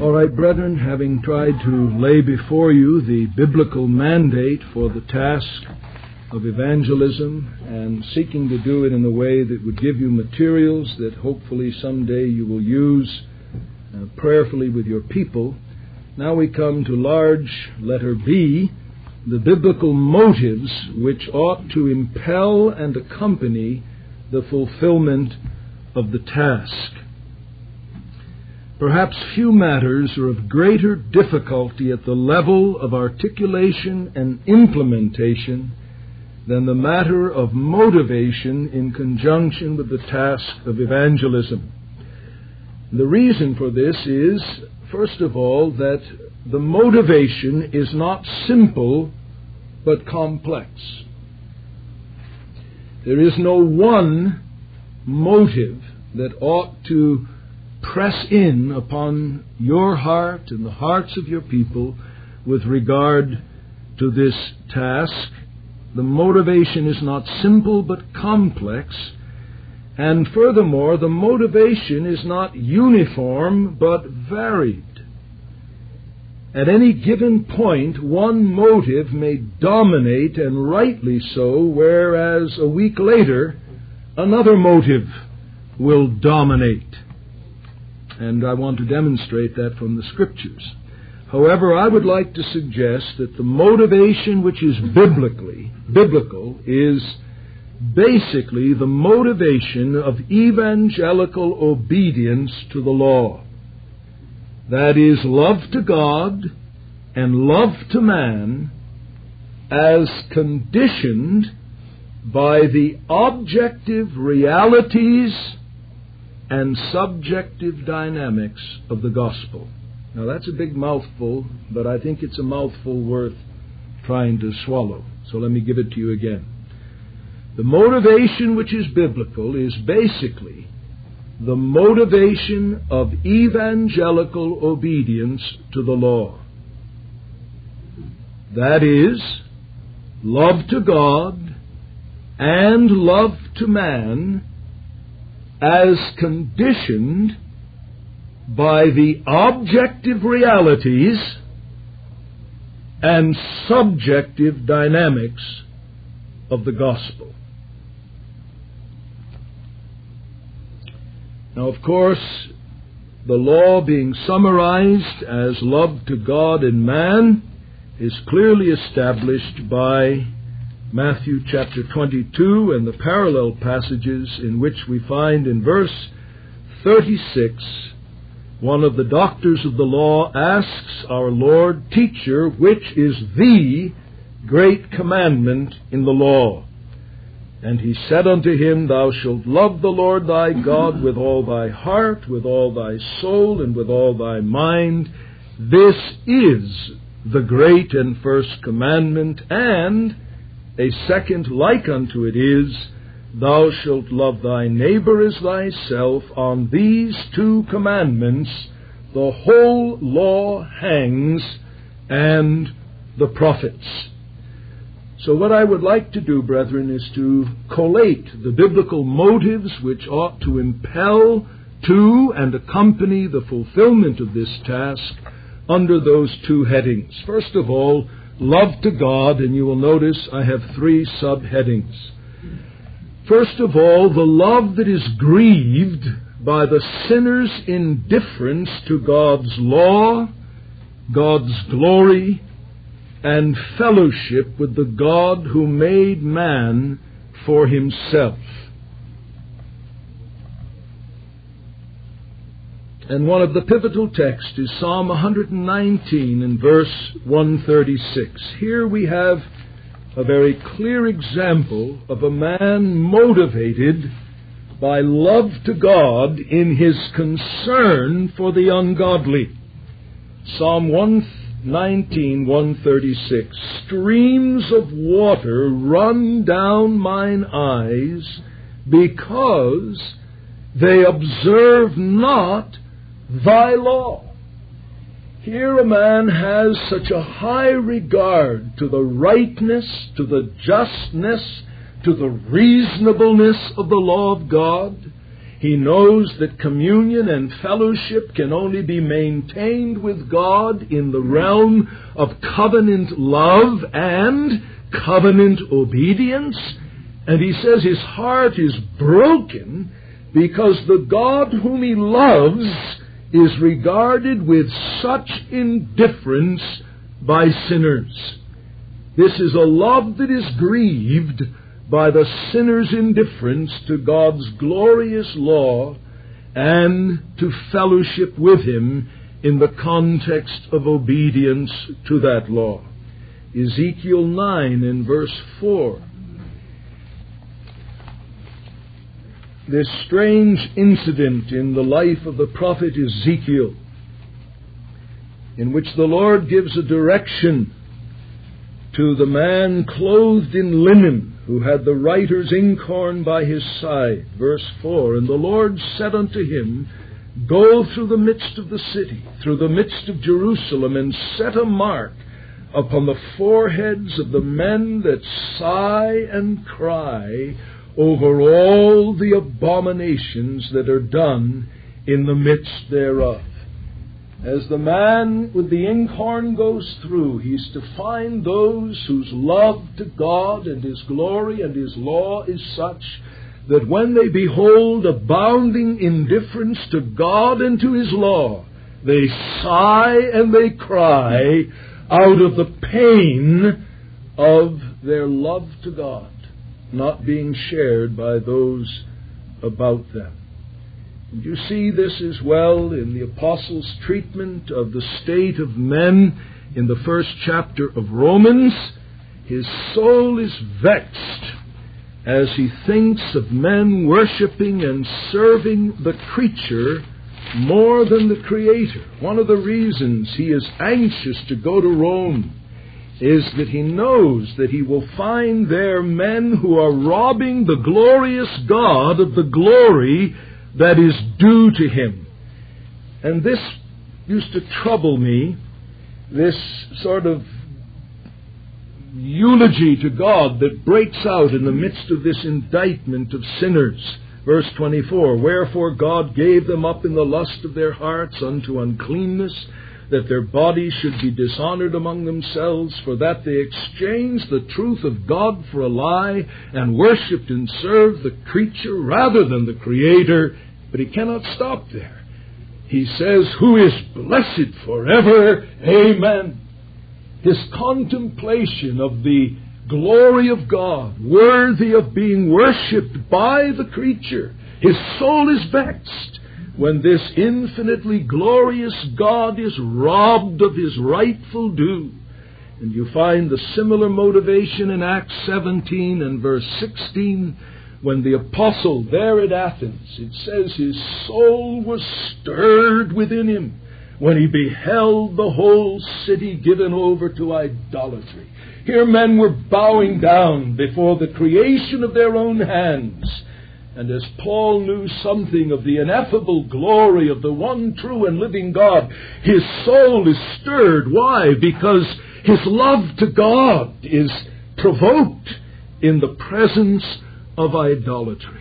All right, brethren, having tried to lay before you the biblical mandate for the task of evangelism and seeking to do it in a way that would give you materials that hopefully someday you will use prayerfully with your people, now we come to large letter B, the biblical motives which ought to impel and accompany the fulfillment of the task. Perhaps few matters are of greater difficulty at the level of articulation and implementation than the matter of motivation in conjunction with the task of evangelism. The reason for this is, first of all, that the motivation is not simple but complex. There is no one motive that ought to press in upon your heart and the hearts of your people with regard to this task. The motivation is not simple but complex. And furthermore, the motivation is not uniform but varied. At any given point, one motive may dominate, and rightly so, whereas a week later, another motive will dominate. And I want to demonstrate that from the Scriptures. However, I would like to suggest that the motivation which is biblical is basically the motivation of evangelical obedience to the law. That is, love to God and love to man as conditioned by the objective realities and subjective dynamics of the gospel. Now that's a big mouthful, but I think it's a mouthful worth trying to swallow. So let me give it to you again. The motivation which is biblical is basically the motivation of evangelical obedience to the law. That is, love to God and love to man as conditioned by the objective realities and subjective dynamics of the gospel. Now, of course, the law being summarized as love to God and man is clearly established by Matthew chapter 22 and the parallel passages in which we find in verse 36, one of the doctors of the law asks our Lord, "Teacher, which is the great commandment in the law?" And he said unto him, "Thou shalt love the Lord thy God with all thy heart, with all thy soul, and with all thy mind. This is the great and first commandment, and a second like unto it is, Thou shalt love thy neighbor as thyself. On these two commandments the whole law hangs, and the prophets." So what I would like to do, brethren, is to collate the biblical motives which ought to impel to and accompany the fulfillment of this task under those two headings. First of all, love to God, and you will notice I have three subheadings. First of all, the love that is grieved by the sinner's indifference to God's law, God's glory, and fellowship with the God who made man for himself. And one of the pivotal texts is Psalm 119 and verse 136. Here we have a very clear example of a man motivated by love to God in his concern for the ungodly. Psalm 119:136. "Streams of water run down mine eyes because they observe not thy law." Here a man has such a high regard to the rightness, to the justness, to the reasonableness of the law of God. He knows that communion and fellowship can only be maintained with God in the realm of covenant love and covenant obedience. And he says his heart is broken because the God whom he loves is regarded with such indifference by sinners. This is a love that is grieved by the sinner's indifference to God's glorious law and to fellowship with him in the context of obedience to that law. Ezekiel 9 and verse 4. This strange incident in the life of the prophet Ezekiel, in which the Lord gives a direction to the man clothed in linen, who had the writer's inkhorn by his side. Verse 4, "And the Lord said unto him, Go through the midst of the city, through the midst of Jerusalem, and set a mark upon the foreheads of the men that sigh and cry over all the abominations that are done in the midst thereof." As the man with the inkhorn goes through, he's to find those whose love to God and His glory and His law is such that when they behold abounding indifference to God and to His law, they sigh and they cry out of the pain of their love to God not being shared by those about them. And you see this as well in the Apostles' treatment of the state of men in the first chapter of Romans. His soul is vexed as he thinks of men worshipping and serving the creature more than the Creator. One of the reasons he is anxious to go to Rome is that he knows that he will find there men who are robbing the glorious God of the glory that is due to him. And this used to trouble me, this sort of eulogy to God that breaks out in the midst of this indictment of sinners. Verse 24, "Wherefore God gave them up in the lust of their hearts unto uncleanness, that their bodies should be dishonored among themselves, for that they exchanged the truth of God for a lie, and worshipped and served the creature rather than the Creator." But he cannot stop there. He says, "Who is blessed forever. Amen." His contemplation of the glory of God, worthy of being worshipped by the creature, his soul is vexed when this infinitely glorious God is robbed of his rightful due. And you find the similar motivation in Acts 17 and verse 16, when the apostle there at Athens, it says his soul was stirred within him when he beheld the whole city given over to idolatry. Here men were bowing down before the creation of their own hands. And as Paul knew something of the ineffable glory of the one true and living God, his soul is stirred. Why? Because his love to God is provoked in the presence of idolatry.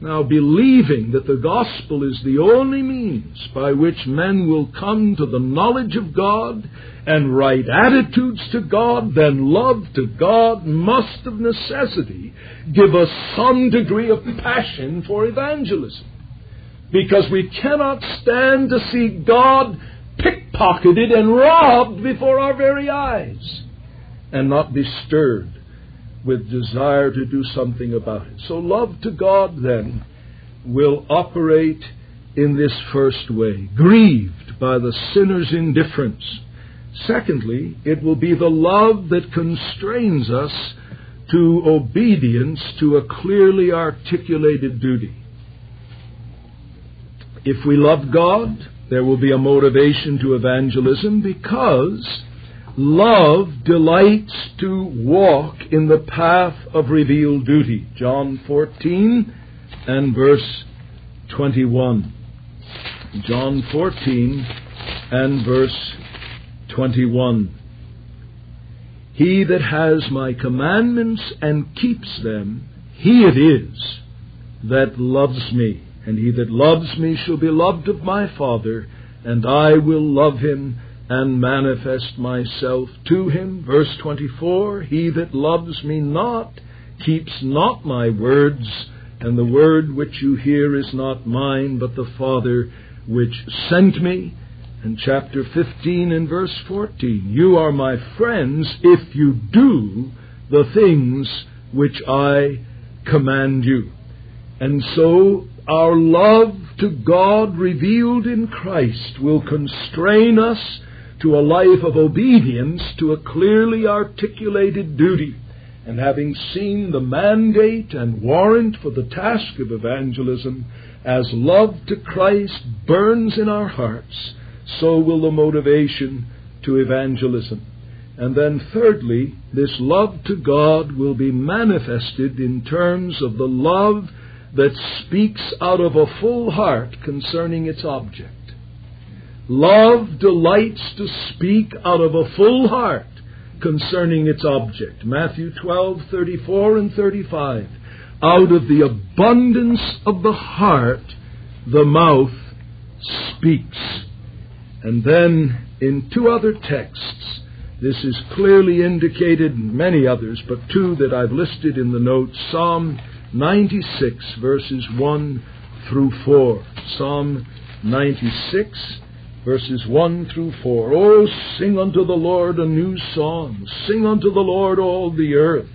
Now, believing that the gospel is the only means by which men will come to the knowledge of God and right attitudes to God, then love to God must of necessity give us some degree of passion for evangelism, because we cannot stand to see God pickpocketed and robbed before our very eyes and not be stirred with desire to do something about it. So love to God, then, will operate in this first way, grieved by the sinner's indifference. Secondly, it will be the love that constrains us to obedience to a clearly articulated duty. If we love God, there will be a motivation to evangelism, because love delights to walk in the path of revealed duty. John 14 and verse 21. John 14 and verse 21. "He that has my commandments and keeps them, he it is that loves me. And he that loves me shall be loved of my Father, and I will love him and manifest myself to him. Verse 24, he that loves me not keeps not my words, and the word which you hear is not mine, but the Father which sent me. And chapter 15 and verse 14, you are my friends if you do the things which I command you. And so our love to God revealed in Christ will constrain us to a life of obedience to a clearly articulated duty. And having seen the mandate and warrant for the task of evangelism, as love to Christ burns in our hearts, so will the motivation to evangelism. And then thirdly, this love to God will be manifested in terms of the love that speaks out of a full heart concerning its object. Love delights to speak out of a full heart concerning its object. Matthew 12:34 and 35. Out of the abundance of the heart, the mouth speaks. And then in two other texts, this is clearly indicated, in many others, but two that I've listed in the notes, Psalm 96 verses 1 through 4. Psalm 96 verses 1 through 4. Oh, sing unto the Lord a new song. Sing unto the Lord all the earth.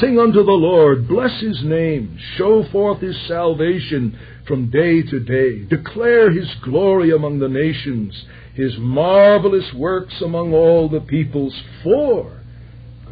Sing unto the Lord, bless his name, show forth his salvation from day to day. Declare his glory among the nations, his marvelous works among all the peoples. For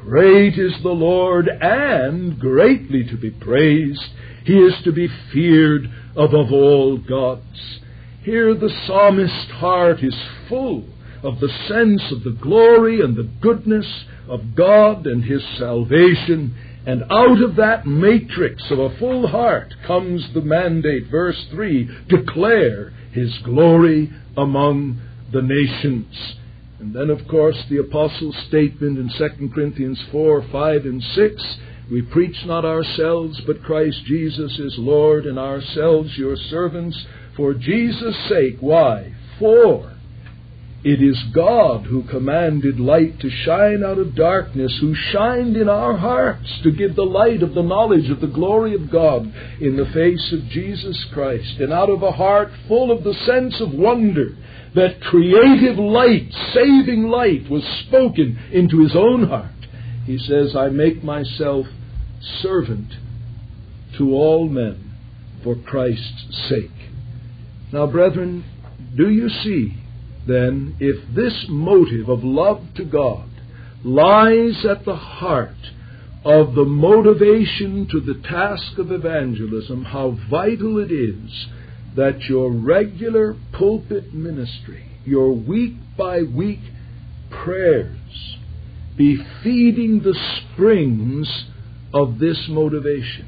great is the Lord, and greatly to be praised. He is to be feared above all gods. Here the psalmist's heart is full of the sense of the glory and the goodness of God and his salvation. And out of that matrix of a full heart comes the mandate, verse 3, declare his glory among the nations. And then, of course, the apostle's statement in 2 Corinthians 4, 5, and 6, we preach not ourselves, but Christ Jesus is Lord, and ourselves your servants, for Jesus' sake. Why? For it is God who commanded light to shine out of darkness, who shined in our hearts to give the light of the knowledge of the glory of God in the face of Jesus Christ. And out of a heart full of the sense of wonder, that creative light, saving light, was spoken into his own heart. He says, I make myself servant to all men for Christ's sake. Now, brethren, do you see? Then, if this motive of love to God lies at the heart of the motivation to the task of evangelism, how vital it is that your regular pulpit ministry, your week-by-week prayers, be feeding the springs of this motivation.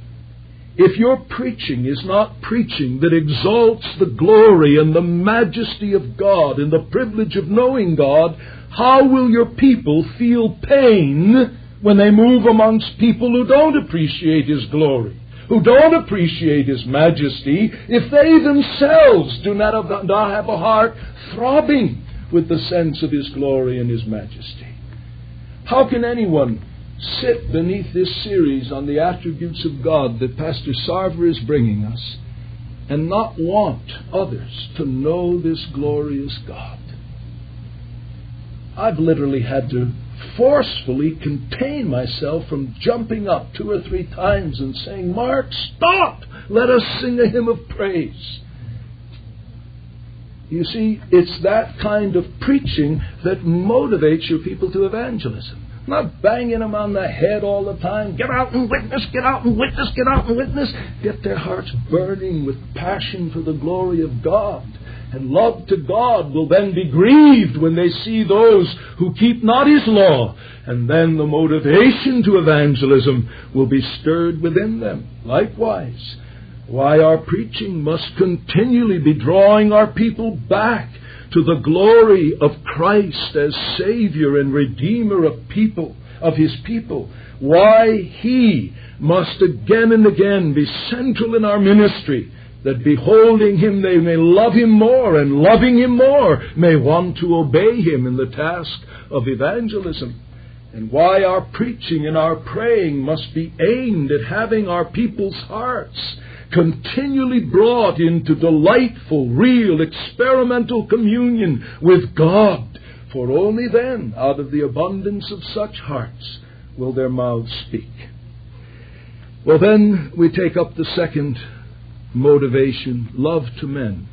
If your preaching is not preaching that exalts the glory and the majesty of God and the privilege of knowing God, how will your people feel pain when they move amongst people who don't appreciate his glory, who don't appreciate his majesty, if they themselves do not have a heart throbbing with the sense of his glory and his majesty? How can anyone sit beneath this series on the attributes of God that Pastor Sarver is bringing us and not want others to know this glorious God? I've literally had to forcefully contain myself from jumping up 2 or 3 times and saying, Mark, stop! Let us sing a hymn of praise. You see, it's that kind of preaching that motivates your people to evangelism. Not banging them on the head all the time. Get out and witness, get out and witness, get out and witness. Get their hearts burning with passion for the glory of God. And love to God will then be grieved when they see those who keep not his law. And then the motivation to evangelism will be stirred within them. Likewise, why our preaching must continually be drawing our people back to the glory of Christ as Savior and Redeemer of his people. Why he must again and again be central in our ministry that beholding him they may love him more, and loving him more may want to obey him in the task of evangelism. And why our preaching and our praying must be aimed at having our people's hearts continually brought into delightful, real, experimental communion with God. For only then, out of the abundance of such hearts, will their mouths speak. Well, then we take up the second motivation, love to men.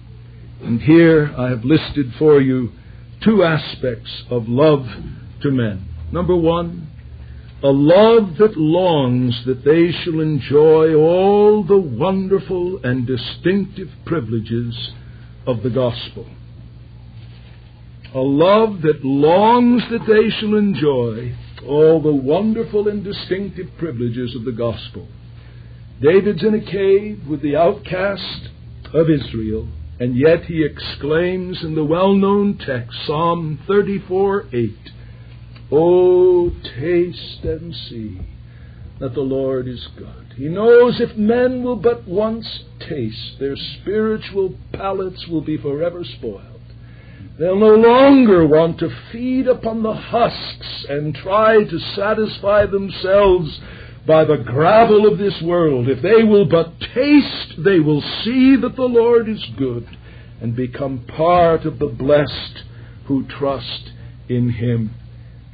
And here I have listed for you two aspects of love to men. Number one, a love that longs that they shall enjoy all the wonderful and distinctive privileges of the gospel. A love that longs that they shall enjoy all the wonderful and distinctive privileges of the gospel. David's in a cave with the outcast of Israel, and yet he exclaims in the well-known text, Psalm 34:8, "Oh, taste and see that the Lord is good." He knows if men will but once taste, their spiritual palates will be forever spoiled. They'll no longer want to feed upon the husks and try to satisfy themselves by the gravel of this world. If they will but taste, they will see that the Lord is good and become part of the blessed who trust in him.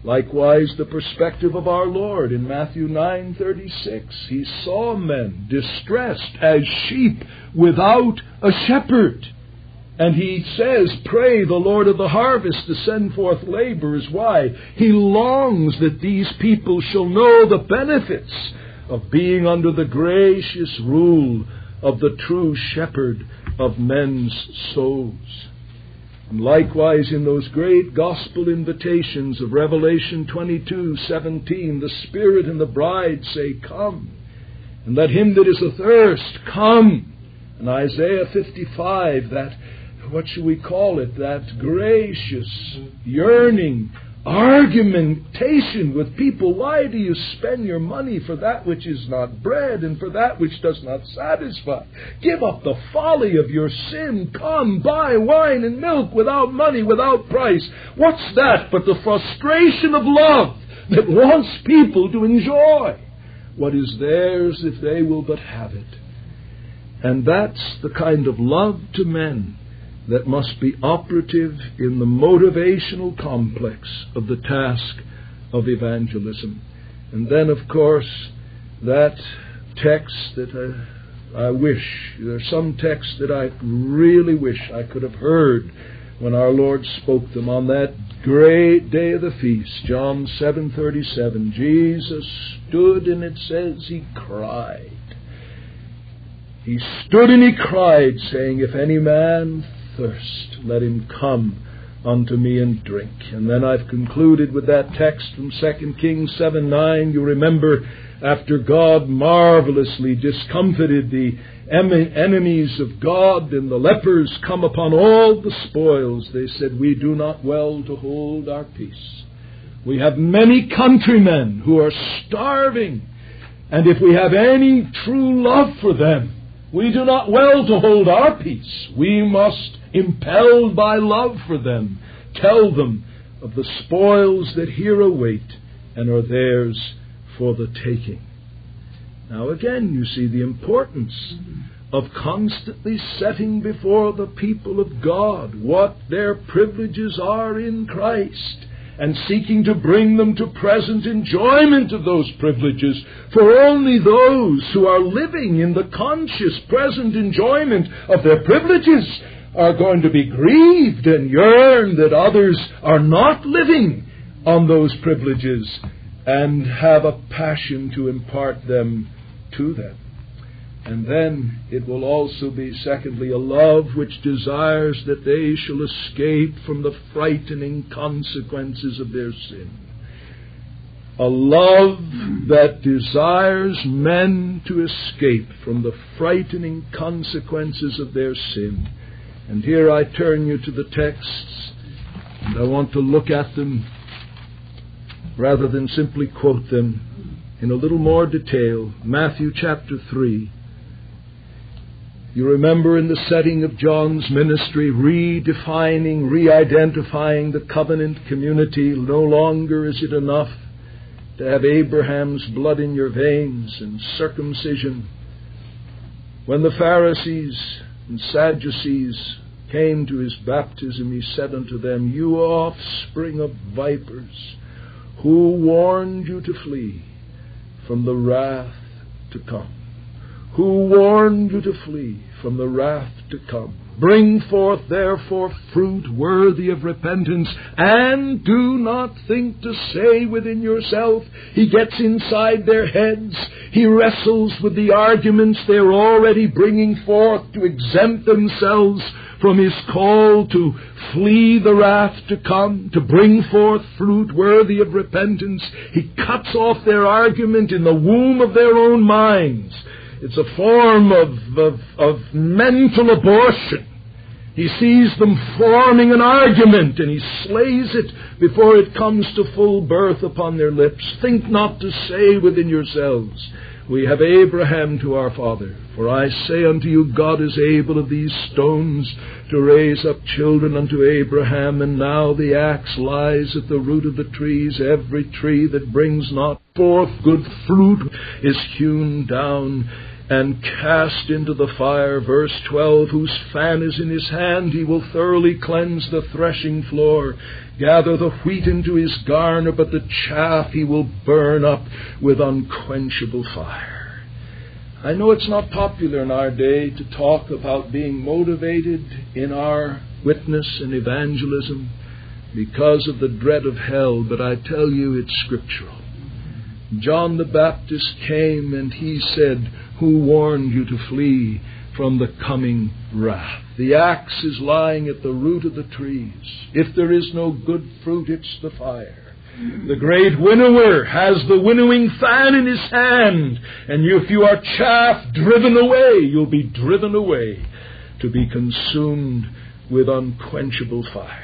Likewise, the perspective of our Lord in Matthew 9:36. He saw men distressed as sheep without a shepherd. And he says, "Pray the Lord of the harvest to send forth laborers." Why? He longs that these people shall know the benefits of being under the gracious rule of the true shepherd of men's souls. And likewise, in those great gospel invitations of Revelation 22:17, the Spirit and the bride say, "Come." And let him that is athirst come. And Isaiah 55, that, what should we call it, that gracious, yearning argumentation with people. Why do you spend your money for that which is not bread and for that which does not satisfy? Give up the folly of your sin. Come, buy wine and milk without money, without price. What's that but the frustration of love that wants people to enjoy what is theirs if they will but have it? And that's the kind of love to men that must be operative in the motivational complex of the task of evangelism. And then, of course, that text that I wish, there are some texts that I really wish I could have heard when our Lord spoke them on that great day of the feast, John 7:37. Jesus stood, and it says he cried. He stood and he cried, saying, "If any man thirst, let him come unto me and drink." And then I've concluded with that text from 2 Kings 7:9. You remember, after God marvelously discomfited the enemies of God and the lepers come upon all the spoils, they said, "We do not well to hold our peace. We have many countrymen who are starving, and if we have any true love for them, we do not well to hold our peace. We must, impelled by love for them, tell them of the spoils that here await and are theirs for the taking." Now again, you see the importance of constantly setting before the people of God what their privileges are in Christ, and seeking to bring them to present enjoyment of those privileges. For only those who are living in the conscious present enjoyment of their privileges are going to be grieved and yearn that others are not living on those privileges and have a passion to impart them to them. And then it will also be, secondly, a love which desires that they shall escape from the frightening consequences of their sin. A love that desires men to escape from the frightening consequences of their sin. And here I turn you to the texts, and I want to look at them rather than simply quote them in a little more detail. Matthew chapter 3. You remember in the setting of John's ministry, redefining, re-identifying the covenant community. No longer is it enough to have Abraham's blood in your veins and circumcision. When the Pharisees and Sadducees came to his baptism, he said unto them, You offspring of vipers, who warned you to flee from the wrath to come? Who warned you to flee from the wrath to come? Bring forth therefore fruit worthy of repentance, and do not think to say within yourself. He gets inside their heads. He wrestles with the arguments they're already bringing forth to exempt themselves from his call to flee the wrath to come, to bring forth fruit worthy of repentance. He cuts off their argument in the womb of their own minds. It's a form of mental abortion. He sees them forming an argument, and he slays it before it comes to full birth upon their lips. Think not to say within yourselves, We have Abraham to our father. For I say unto you, God is able of these stones to raise up children unto Abraham. And now the axe lies at the root of the trees. Every tree that brings not forth good fruit is hewn down and cast into the fire. Verse 12, Whose fan is in his hand, he will thoroughly cleanse the threshing floor. Gather the wheat into his garner, but the chaff he will burn up with unquenchable fire. I know it's not popular in our day to talk about being motivated in our witness and evangelism because of the dread of hell, but I tell you it's scriptural. John the Baptist came and he said, Who warned you to flee from the coming wrath? The axe is lying at the root of the trees. If there is no good fruit, it's the fire. The great winnower has the winnowing fan in his hand, and if you are chaff driven away, you'll be driven away to be consumed with unquenchable fire.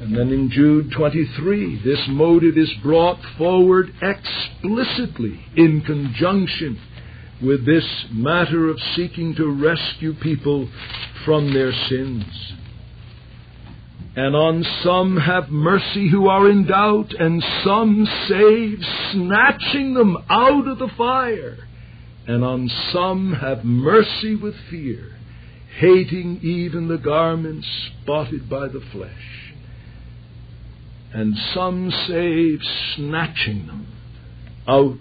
And then in Jude 23, this motive is brought forward explicitly in conjunction with this matter of seeking to rescue people from their sins. And on some have mercy who are in doubt, and some save, snatching them out of the fire. And on some have mercy with fear, hating even the garments spotted by the flesh. And some save, snatching them out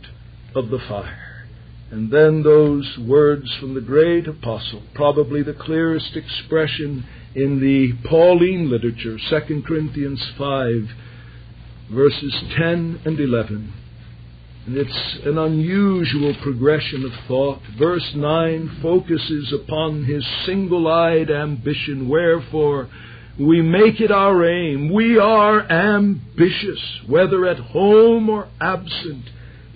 of the fire. And then those words from the great apostle, probably the clearest expression in the Pauline literature, 2 Corinthians 5, verses 10 and 11. And it's an unusual progression of thought. Verse 9 focuses upon his single-eyed ambition, wherefore, we make it our aim. We are ambitious, whether at home or absent,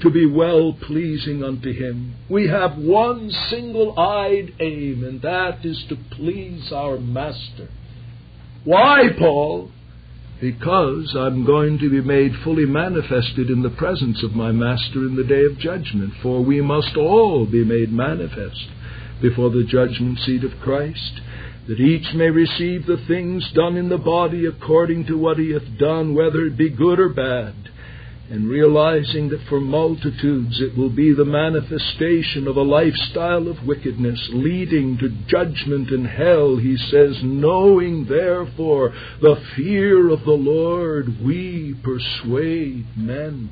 to be well-pleasing unto Him. We have one single-eyed aim, and that is to please our Master. Why, Paul? Because I'm going to be made fully manifested in the presence of my Master in the day of judgment, for we must all be made manifest before the judgment seat of Christ, that each may receive the things done in the body according to what he hath done, whether it be good or bad, and realizing that for multitudes it will be the manifestation of a lifestyle of wickedness leading to judgment and hell. He says, knowing therefore the fear of the Lord, we persuade men.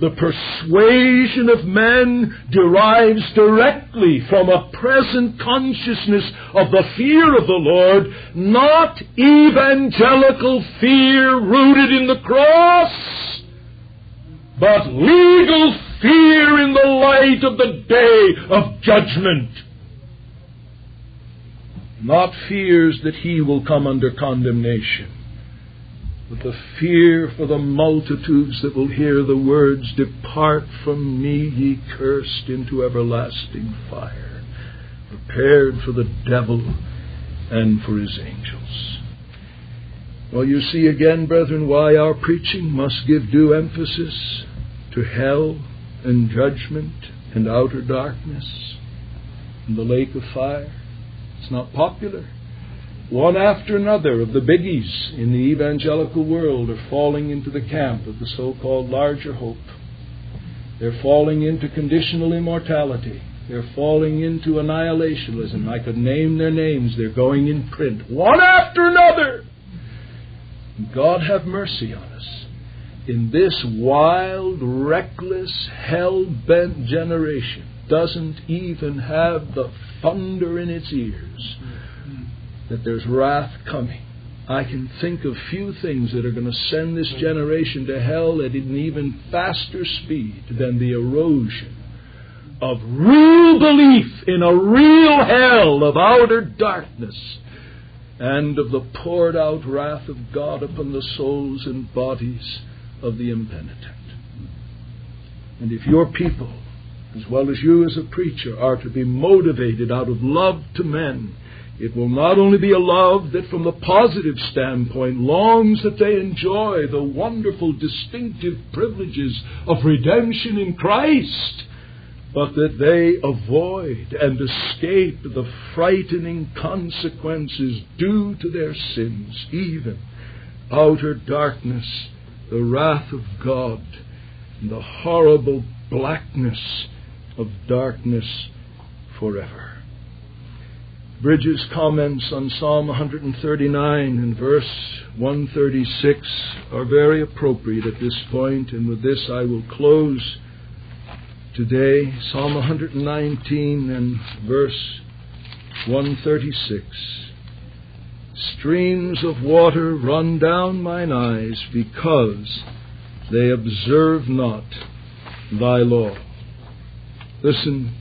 The persuasion of men derives directly from a present consciousness of the fear of the Lord, not evangelical fear rooted in the cross, but legal fear in the light of the day of judgment. Not fears that he will come under condemnation, but the fear for the multitudes that will hear the words, Depart from me, ye cursed, into everlasting fire, prepared for the devil and for his angels. Well, you see again, brethren, why our preaching must give due emphasis to hell and judgment and outer darkness. in the lake of fire. It's not popular. One after another of the biggies in the evangelical world are falling into the camp of the so-called larger hope. They're falling into conditional immortality. They're falling into annihilationism. I could name their names. They're going in print, one after another. God have mercy on us. In this wild, reckless, hell-bent generation doesn't even have the thunder in its ears that there's wrath coming. I can think of few things that are going to send this generation to hell at an even faster speed than the erosion of real belief in a real hell of outer darkness and of the poured out wrath of God upon the souls and bodies of the impenitent. And if your people, as well as you as a preacher, are to be motivated out of love to men, it will not only be a love that from the positive standpoint longs that they enjoy the wonderful distinctive privileges of redemption in Christ, but that they avoid and escape the frightening consequences due to their sins, even outer darkness, the wrath of God, and the horrible blackness of darkness forever. Bridges' comments on Psalm 139 and verse 136 are very appropriate at this point, and with this I will close today. Psalm 119 and verse 136. Streams of water run down mine eyes because they observe not thy law. Listen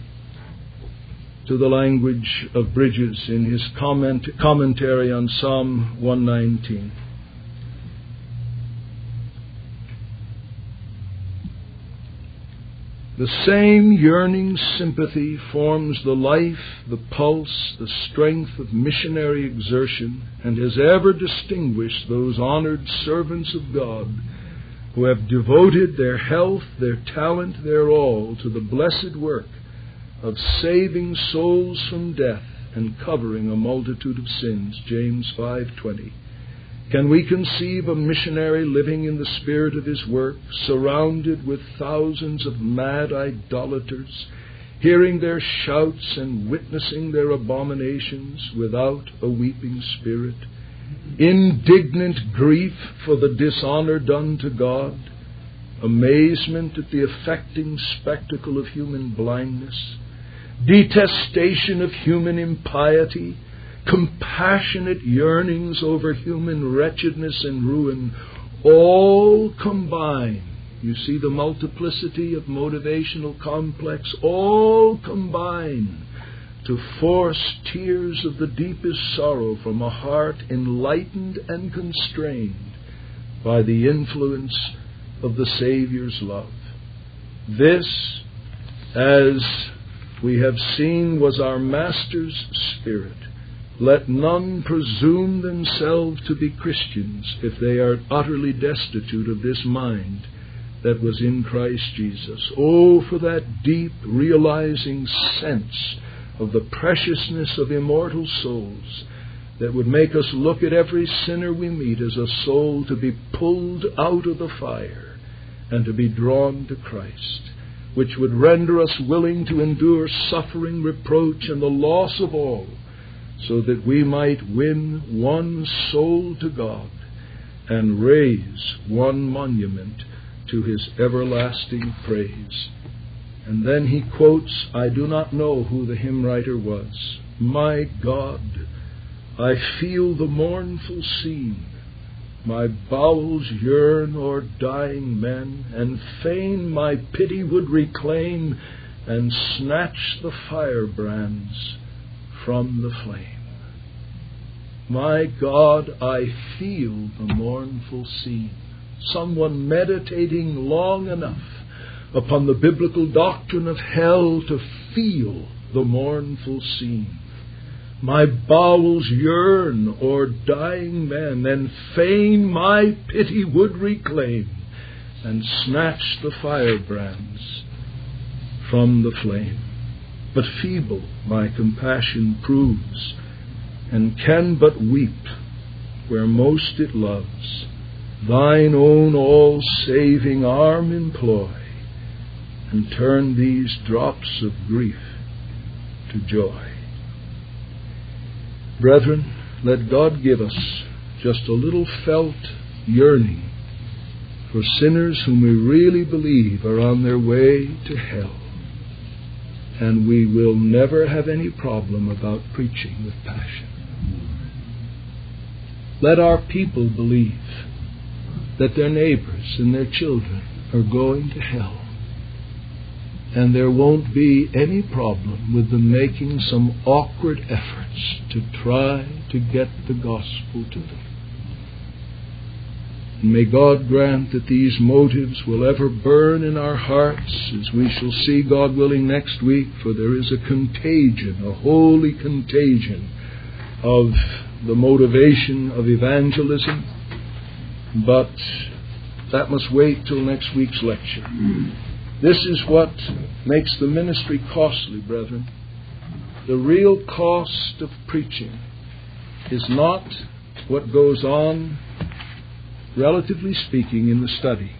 to the language of Bridges in his commentary on Psalm 119. The same yearning sympathy forms the life, the pulse, the strength of missionary exertion, and has ever distinguished those honored servants of God who have devoted their health, their talent, their all to the blessed work of saving souls from death and covering a multitude of sins. James 5:20. Can we conceive a missionary living in the spirit of his work, surrounded with thousands of mad idolaters, hearing their shouts and witnessing their abominations without a weeping spirit, indignant grief for the dishonor done to God, amazement at the affecting spectacle of human blindness, detestation of human impiety, compassionate yearnings over human wretchedness and ruin, all combined? You see the multiplicity of motivational complex, all combined to force tears of the deepest sorrow from a heart enlightened and constrained by the influence of the Savior's love. This, as we have seen, was our Master's spirit. Let none presume themselves to be Christians if they are utterly destitute of this mind that was in Christ Jesus. Oh, for that deep, realizing sense of the preciousness of immortal souls that would make us look at every sinner we meet as a soul to be pulled out of the fire and to be drawn to Christ, which would render us willing to endure suffering, reproach, and the loss of all, so that we might win one soul to God and raise one monument to His everlasting praise. And then he quotes, I do not know who the hymn writer was. My God, I feel the mournful scene. My bowels yearn o'er dying men, and fain my pity would reclaim and snatch the firebrands from the flame. My God, I feel the mournful scene. Someone meditating long enough upon the biblical doctrine of hell to feel the mournful scene. My bowels yearn o'er dying men, and fain my pity would reclaim and snatch the firebrands from the flame. but feeble my compassion proves, and can but weep where most it loves. Thine own all-saving arm employ, and turn these drops of grief to joy. Brethren, let God give us just a little felt yearning for sinners whom we really believe are on their way to hell. And we will never have any problem about preaching with passion. Let our people believe that their neighbors and their children are going to hell. And there won't be any problem with them making some awkward efforts to try to get the gospel to them. And may God grant that these motives will ever burn in our hearts, as we shall see, God willing, next week, for there is a contagion, a holy contagion of the motivation of evangelism. But that must wait till next week's lecture. This is what makes the ministry costly, brethren. The real cost of preaching is not what goes on, relatively speaking, in the study.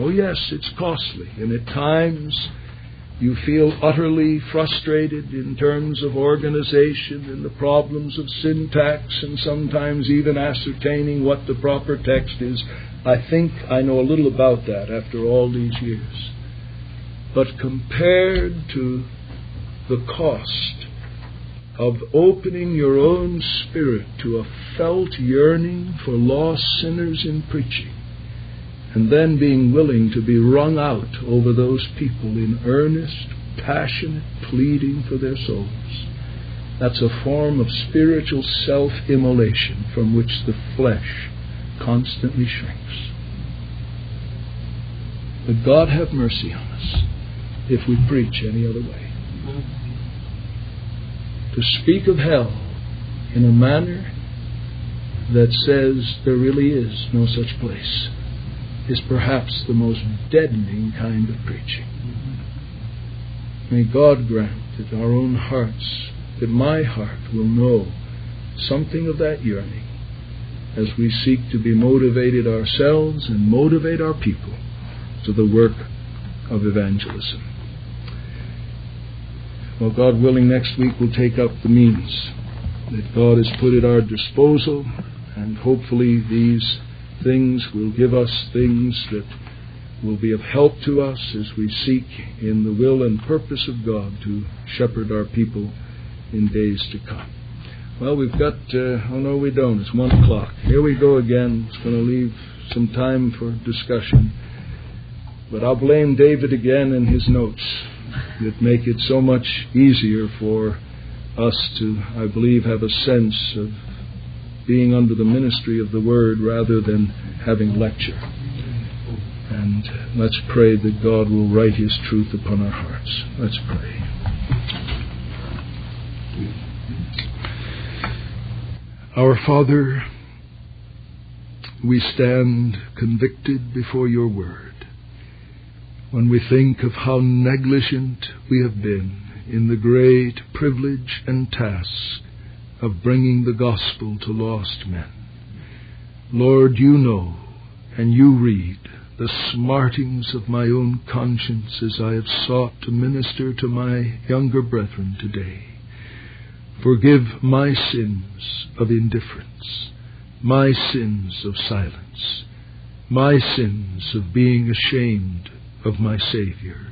Oh yes, it's costly, and at times you feel utterly frustrated in terms of organization and the problems of syntax, and sometimes even ascertaining what the proper text is. I think I know a little about that after all these years. But compared to the cost of opening your own spirit to a felt yearning for lost sinners in preaching, and then being willing to be wrung out over those people in earnest, passionate pleading for their souls, that's a form of spiritual self-immolation from which the flesh constantly shrinks. But God have mercy on us if we preach any other way. To speak of hell in a manner that says there really is no such place is perhaps the most deadening kind of preaching. May God grant that our own hearts, that my heart will know something of that yearning as we seek to be motivated ourselves and motivate our people to the work of evangelism. Well, God willing, next week we'll take up the means that God has put at our disposal, and hopefully these things will give us things that will be of help to us as we seek in the will and purpose of God to shepherd our people in days to come. Well, we've got, oh no we don't, it's 1 o'clock. Here we go again. It's going to leave some time for discussion. But I'll blame David again and his notes that make it so much easier for us to, I believe, have a sense of being under the ministry of the Word rather than having lecture. And let's pray that God will write His truth upon our hearts. Let's pray. Our Father, we stand convicted before Your Word when we think of how negligent we have been in the great privilege and task of bringing the gospel to lost men. Lord, You know and You read the smartings of my own conscience as I have sought to minister to my younger brethren today. Forgive my sins of indifference, my sins of silence, my sins of being ashamed of my Savior,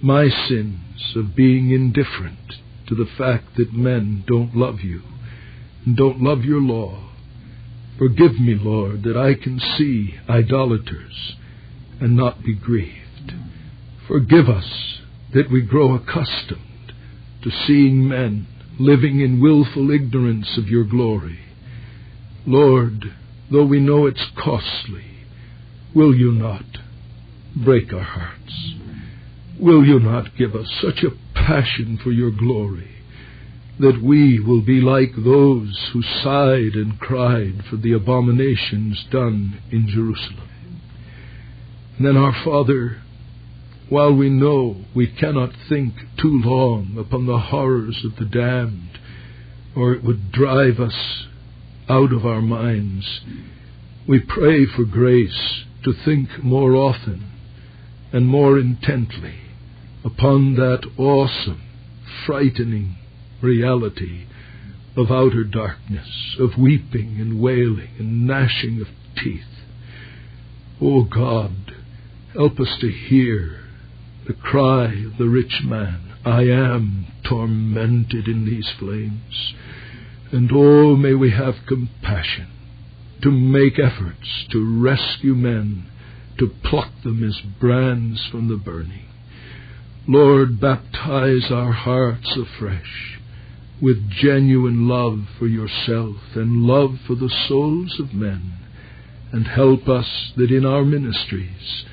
my sins of being indifferent to the fact that men don't love You and don't love Your law. Forgive me, Lord, that I can see idolaters and not be grieved. Forgive us that we grow accustomed to seeing men living in willful ignorance of Your glory. Lord, though we know it's costly, will You not break our hearts? Will You not give us such a passion for Your glory that we will be like those who sighed and cried for the abominations done in Jerusalem? And then, our Father, While we know we cannot think too long upon the horrors of the damned, or it would drive us out of our minds, we pray for grace to think more often and more intently upon that awesome, frightening reality of outer darkness, of weeping and wailing and gnashing of teeth. O God, help us to hear the cry of the rich man, I am tormented in these flames. And oh, may we have compassion to make efforts to rescue men, to pluck them as brands from the burning. Lord, baptize our hearts afresh with genuine love for yourself and love for the souls of men, and help us that in our ministries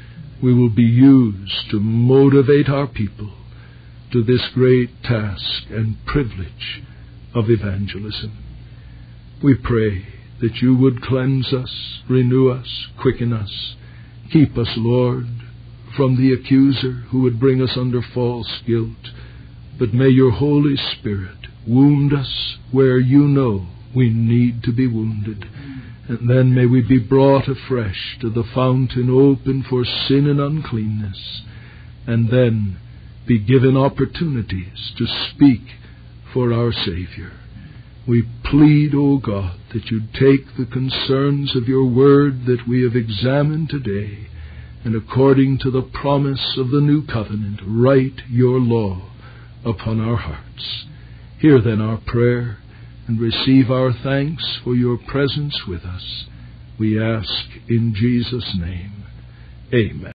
we will be used to motivate our people to this great task and privilege of evangelism. We pray that you would cleanse us, renew us, quicken us. Keep us, Lord, from the accuser who would bring us under false guilt. But may your Holy Spirit wound us where you know we need to be wounded. And then may we be brought afresh to the fountain open for sin and uncleanness, and then be given opportunities to speak for our Savior. We plead, O God, that you take the concerns of your word that we have examined today, and according to the promise of the new covenant, write your law upon our hearts. Hear then our prayer, and receive our thanks for your presence with us. We ask in Jesus' name. Amen.